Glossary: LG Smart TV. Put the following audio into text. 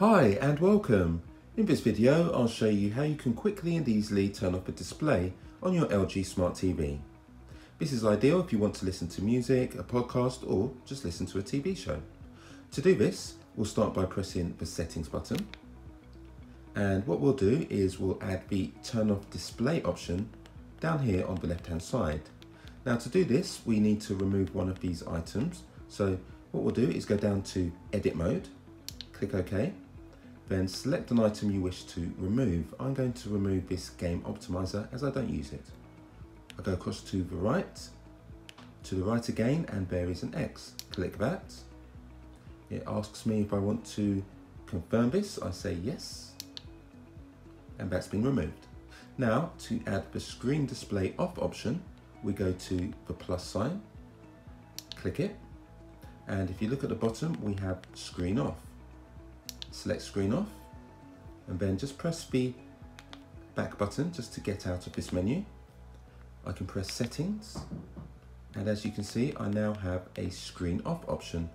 Hi and welcome! In this video I'll show you how you can quickly and easily turn off a display on your LG Smart TV. This is ideal if you want to listen to music, a podcast or just listen to a TV show. To do this we'll start by pressing the settings button, and what we'll do is we'll add the turn off display option down here on the left hand side. Now to do this we need to remove one of these items, so what we'll do is go down to edit mode, click OK. Then select an item you wish to remove. I'm going to remove this game optimizer as I don't use it. I go across to the right again, and there is an X. Click that. It asks me if I want to confirm this. I say yes, and that's been removed. Now to add the screen display off option, we go to the plus sign, click it. And if you look at the bottom, we have screen off. Select screen off and then just press the back button just to get out of this menu. I can press settings, and as you can see I now have a screen off option